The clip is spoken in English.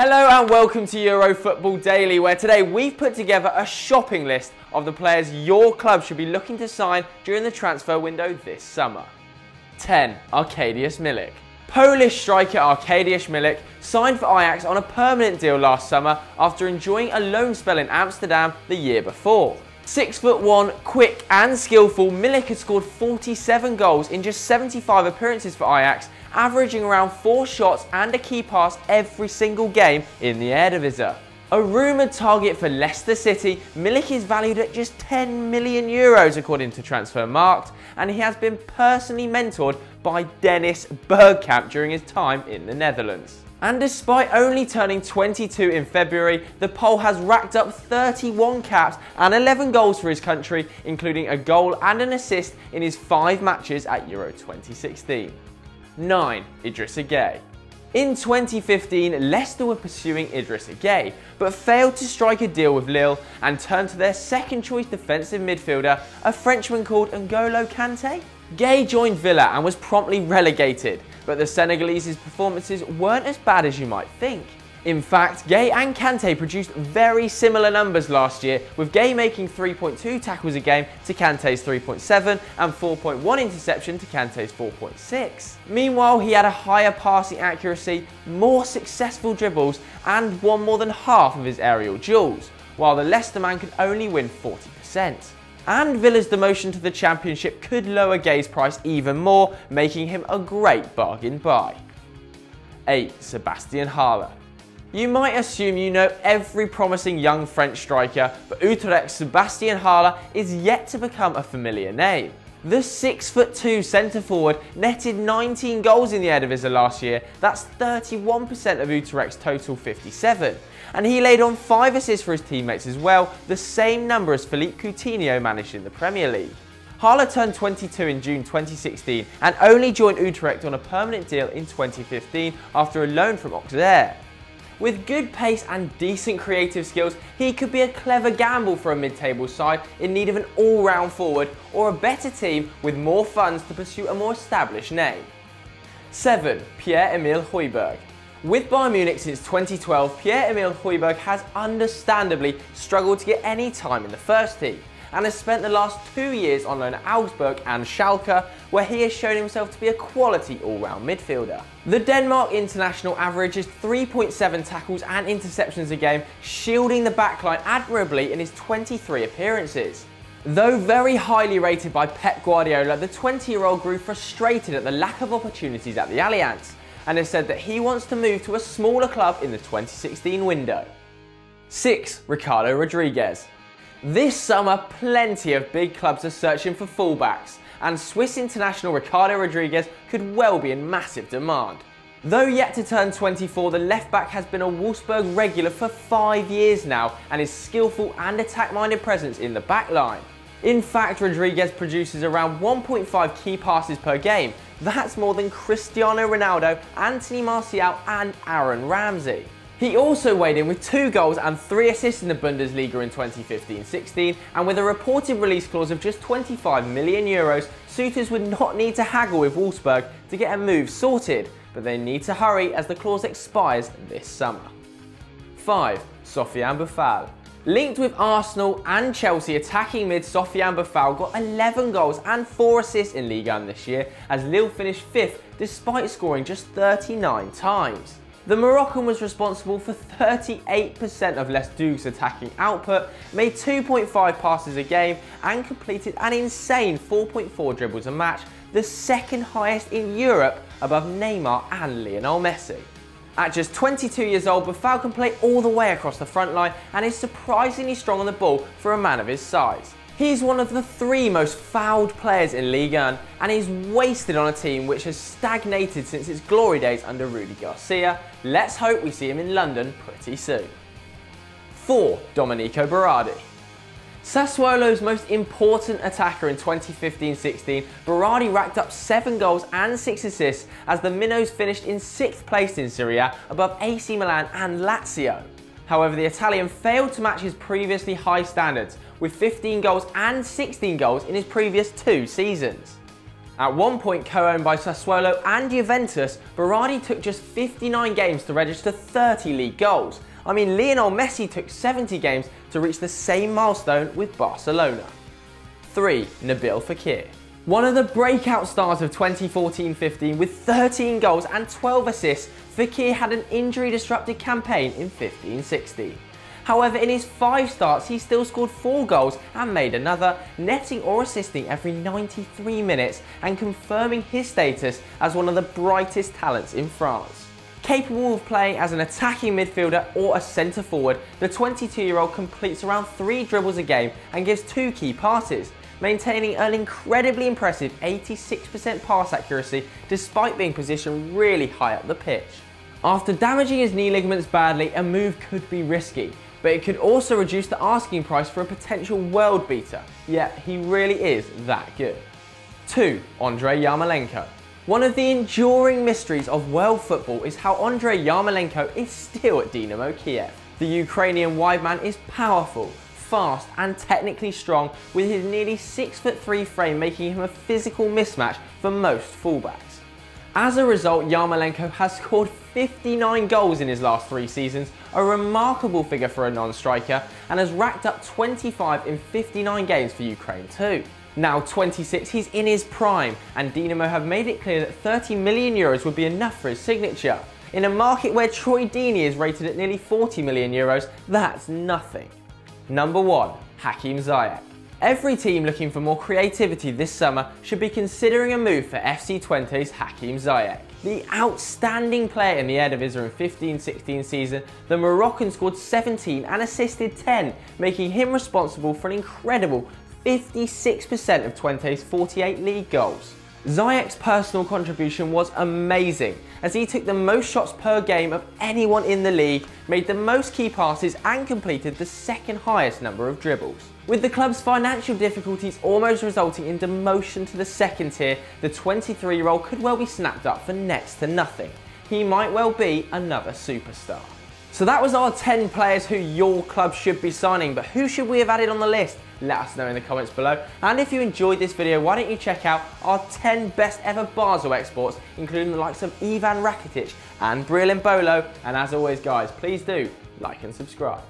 Hello and welcome to Euro Football Daily, where today we've put together a shopping list of the players your club should be looking to sign during the transfer window this summer. 10. Arkadiusz Milik. Polish striker Arkadiusz Milik signed for Ajax on a permanent deal last summer after enjoying a loan spell in Amsterdam the year before. 6'1", quick and skillful, Milik has scored 47 goals in just 75 appearances for Ajax, averaging around 4 shots and a key pass every single game in the Eredivisie. A rumoured target for Leicester City, Milik is valued at just €10 million according to Transfermarkt, and he has been personally mentored by Dennis Bergkamp during his time in the Netherlands. And despite only turning 22 in February, the Pole has racked up 31 caps and 11 goals for his country, including a goal and an assist in his 5 matches at Euro 2016. 9. Idrissa Gueye. In 2015, Leicester were pursuing Idrissa Gueye, but failed to strike a deal with Lille and turned to their second-choice defensive midfielder, a Frenchman called N'Golo Kante. Gueye joined Villa and was promptly relegated, but the Senegalese performances weren't as bad as you might think. In fact, Gueye and Kante produced very similar numbers last year, with Gueye making 3.2 tackles a game to Kante's 3.7 and 4.1 interception to Kante's 4.6. Meanwhile, he had a higher passing accuracy, more successful dribbles and won more than half of his aerial duels, while the Leicester man could only win 40%. And Villa's demotion to the Championship could lower Gueye's price even more, making him a great bargain buy. 8. Sebastien Haller. You might assume you know every promising young French striker, but Utrecht's Sebastien Haller is yet to become a familiar name. The 6'2" centre-forward netted 19 goals in the Eredivisie last year, that's 31% of Utrecht's total 57, and he laid on 5 assists for his teammates as well, the same number as Philippe Coutinho managed in the Premier League. Haller turned 22 in June 2016 and only joined Utrecht on a permanent deal in 2015 after a loan from Auxerre. With good pace and decent creative skills, he could be a clever gamble for a mid-table side in need of an all-round forward or a better team with more funds to pursue a more established name. 7. Pierre-Emile Hojbjerg. With Bayern Munich since 2012, Pierre-Emile Hojbjerg has understandably struggled to get any time in the first team and has spent the last 2 years on loan at Augsburg and Schalke, where he has shown himself to be a quality all-round midfielder. The Denmark international averages 3.7 tackles and interceptions a game, shielding the backline admirably in his 23 appearances. Though very highly rated by Pep Guardiola, the 20-year-old grew frustrated at the lack of opportunities at the Allianz and has said that he wants to move to a smaller club in the 2016 window. 6. Ricardo Rodriguez. This summer, plenty of big clubs are searching for fullbacks, and Swiss international Ricardo Rodriguez could well be in massive demand. Though yet to turn 24, the left-back has been a Wolfsburg regular for 5 years now and is skillful and attack-minded presence in the backline. In fact, Rodriguez produces around 1.5 key passes per game. That's more than Cristiano Ronaldo, Anthony Martial and Aaron Ramsey. He also weighed in with 2 goals and 3 assists in the Bundesliga in 2015-16, and with a reported release clause of just €25 million, suitors would not need to haggle with Wolfsburg to get a move sorted, but they need to hurry as the clause expires this summer. 5. Sofiane Boufal. Linked with Arsenal and Chelsea, attacking mid Sofiane Boufal got 11 goals and 4 assists in Ligue 1 this year, as Lille finished 5th despite scoring just 39 times. The Moroccan was responsible for 38% of Les Doug's attacking output, made 2.5 passes a game and completed an insane 4.4 dribbles a match, the second highest in Europe above Neymar and Lionel Messi. At just 22 years old, Boufal can play all the way across the front line and is surprisingly strong on the ball for a man of his size. He's one of the 3 most fouled players in Ligue 1 and is wasted on a team which has stagnated since its glory days under Rudy Garcia. Let's hope we see him in London pretty soon. 4. Domenico Berardi. Sassuolo's most important attacker in 2015-16, Berardi racked up 7 goals and 6 assists as the Minnows finished in 6th place in Serie A above AC Milan and Lazio. However, the Italian failed to match his previously high standards, with 15 goals and 16 goals in his previous 2 seasons. At one point co-owned by Sassuolo and Juventus, Berardi took just 59 games to register 30 league goals. I mean, Lionel Messi took 70 games to reach the same milestone with Barcelona. 3. Nabil Fekir. One of the breakout stars of 2014-15 with 13 goals and 12 assists, Fekir had an injury-disrupted campaign in 15-16. However, in his 5 starts, he still scored 4 goals and made another, netting or assisting every 93 minutes and confirming his status as one of the brightest talents in France. Capable of playing as an attacking midfielder or a centre-forward, the 22-year-old completes around 3 dribbles a game and gives 2 key passes, maintaining an incredibly impressive 86% pass accuracy despite being positioned really high up the pitch. After damaging his knee ligaments badly, a move could be risky, but it could also reduce the asking price for a potential world beater. Yet he really is that good. 2. Andriy Yarmolenko. One of the enduring mysteries of world football is how Andriy Yarmolenko is still at Dynamo Kiev. The Ukrainian wideman is powerful, fast and technically strong, with his nearly 6'3" frame making him a physical mismatch for most fullbacks. As a result, Yarmolenko has scored 59 goals in his last 3 seasons, a remarkable figure for a non-striker, and has racked up 25 in 59 games for Ukraine too. Now 26, he's in his prime, and Dynamo have made it clear that 30 million euros would be enough for his signature. In a market where Troy Deeney is rated at nearly 40 million euros, that's nothing. Number 1. Hakim Ziyech. Every team looking for more creativity this summer should be considering a move for FC Twente's Hakim Ziyech. The outstanding player in the Eredivisie in 15-16 season, the Moroccan scored 17 and assisted 10, making him responsible for an incredible 56% of Twente's 48 league goals. Ziyech's personal contribution was amazing, as he took the most shots per game of anyone in the league, made the most key passes and completed the 2nd highest number of dribbles. With the club's financial difficulties almost resulting in demotion to the 2nd tier, the 23-year-old could well be snapped up for next to nothing. He might well be another superstar. So that was our 10 players who your club should be signing, but who should we have added on the list? Let us know in the comments below, and if you enjoyed this video, why don't you check out our 10 best ever Basel exports, including the likes of Ivan Rakitic and Breel Mbolo, and as always guys, please do like and subscribe.